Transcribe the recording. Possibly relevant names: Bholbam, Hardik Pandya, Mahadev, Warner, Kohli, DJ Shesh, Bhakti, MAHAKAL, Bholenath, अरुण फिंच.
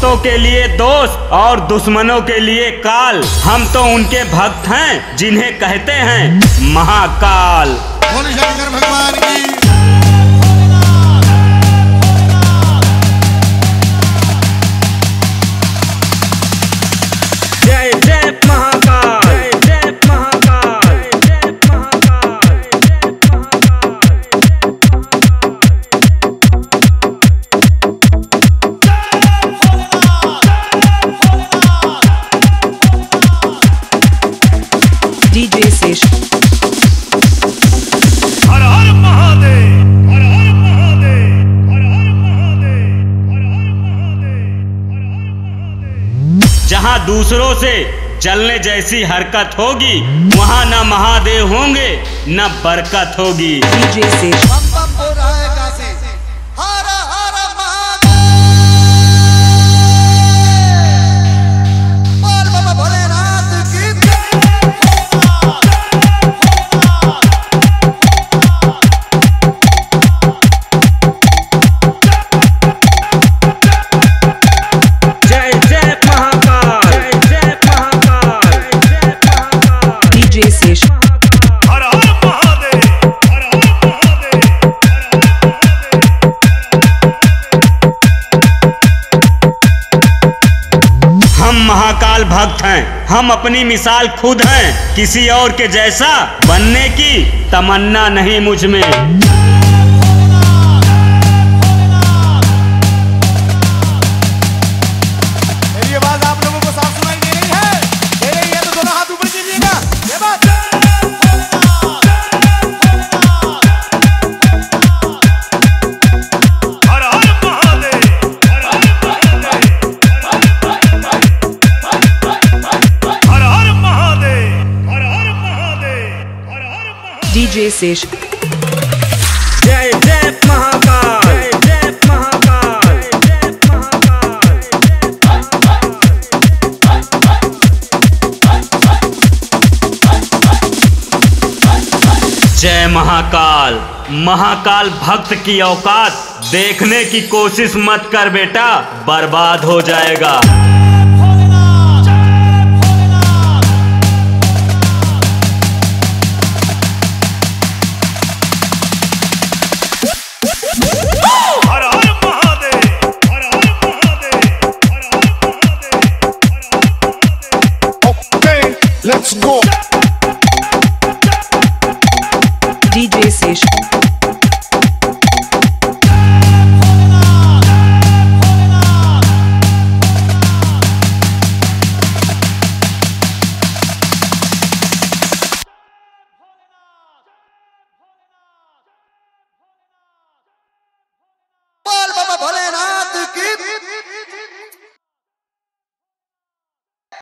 दोस्तों के लिए दोस्त और दुश्मनों के लिए काल। हम तो उनके भक्त हैं जिन्हें कहते हैं महाकाल। बोल शंकर भगवान की। DJ Shesh। हर हर महादेव, हर हर महादेव, हर हर महादेव, हर हर महादेव, हर हर महादेव। जहाँ दूसरों से जलने जैसी हरकत होगी वहाँ न महादेव होंगे न बरकत होगी। DJ Shesh। बम बम हो रहा है कासे। हर हर महादेव। बोल बाबा भोलेनाथ की जय। महाकाल भक्त हैं, हम अपनी मिसाल खुद हैं, किसी और के जैसा बनने की तमन्ना नहीं मुझ में। DJ Shesh। जय जय महाकाल। जय महाकाल। महाकाल भक्त की औकात देखने की कोशिश मत कर बेटा, बर्बाद हो जाएगा।